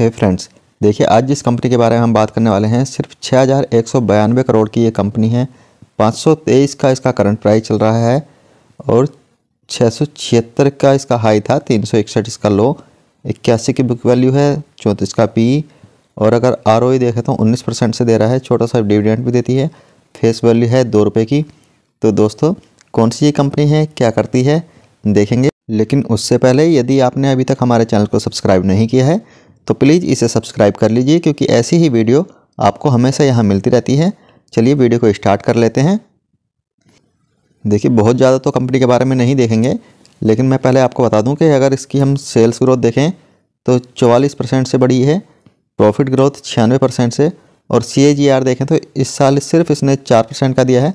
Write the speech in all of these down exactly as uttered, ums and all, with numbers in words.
है फ्रेंड्स, देखिए आज जिस कंपनी के बारे में हम बात करने वाले हैं सिर्फ छः हज़ार एक सौ बयानवे करोड़ की ये कंपनी है। पाँच सौ तेईस का इसका करंट प्राइस चल रहा है और छः सौ छिहत्तर का इसका हाई था, तीन सौ इकसठ इसका लो, इक्यासी की बुक वैल्यू है, चौंतीस का पी ई, और अगर आर ओ ई देखें तो उन्नीस परसेंट से दे रहा है, छोटा सा डिविडेंड भी देती है, फेस वैल्यू है दो रुपये की। तो दोस्तों कौन सी ये कंपनी है, क्या करती है, देखेंगे। लेकिन उससे पहले यदि आपने अभी तक हमारे चैनल को सब्सक्राइब नहीं किया है तो प्लीज़ इसे सब्सक्राइब कर लीजिए क्योंकि ऐसी ही वीडियो आपको हमेशा यहाँ मिलती रहती है। चलिए वीडियो को स्टार्ट कर लेते हैं। देखिए बहुत ज़्यादा तो कंपनी के बारे में नहीं देखेंगे, लेकिन मैं पहले आपको बता दूं कि अगर इसकी हम सेल्स ग्रोथ देखें तो चौवालीस परसेंट से बढ़ी है, प्रॉफिट ग्रोथ छियानवे परसेंट से, और सी ए जी आर देखें तो इस साल सिर्फ इसने चार परसेंट का दिया है,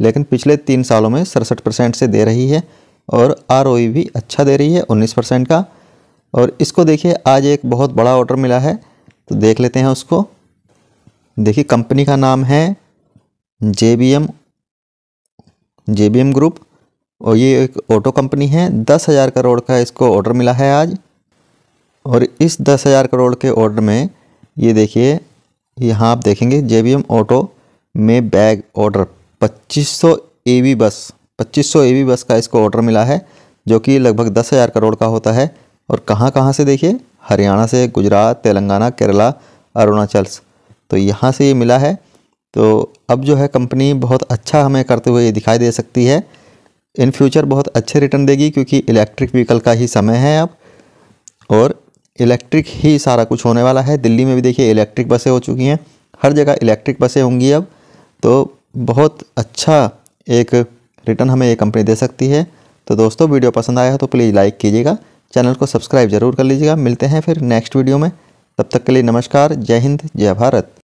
लेकिन पिछले तीन सालों में सड़सठ परसेंट से दे रही है, और आर ओ ई भी अच्छा दे रही है उन्नीस परसेंट का। और इसको देखिए आज एक बहुत बड़ा ऑर्डर मिला है तो देख लेते हैं उसको। देखिए कंपनी का नाम है J B M J B M group और ये एक ऑटो कंपनी है। दस हज़ार करोड़ का इसको ऑर्डर मिला है आज, और इस दस हज़ार करोड़ के ऑर्डर में ये देखिए यहाँ आप देखेंगे जे बी एम ऑटो में बैग ऑर्डर पच्चीस सौ ए वी बस, पच्चीस सौ ए वी बस का इसको ऑर्डर मिला है जो कि लगभग दस हज़ार करोड़ का होता है। और कहाँ कहाँ से देखिए, हरियाणा से, गुजरात, तेलंगाना, केरला, अरुणाचल, तो यहाँ से ये मिला है। तो अब जो है कंपनी बहुत अच्छा हमें करते हुए ये दिखाई दे सकती है, इन फ्यूचर बहुत अच्छे रिटर्न देगी क्योंकि इलेक्ट्रिक व्हीकल का ही समय है अब, और इलेक्ट्रिक ही सारा कुछ होने वाला है। दिल्ली में भी देखिए इलेक्ट्रिक बसें हो चुकी हैं, हर जगह इलेक्ट्रिक बसें होंगी अब, तो बहुत अच्छा एक रिटर्न हमें ये कंपनी दे सकती है। तो दोस्तों वीडियो पसंद आया हो तो प्लीज़ लाइक कीजिएगा, चैनल को सब्सक्राइब जरूर कर लीजिएगा। मिलते हैं फिर नेक्स्ट वीडियो में, तब तक के लिए नमस्कार, जय हिंद, जय भारत।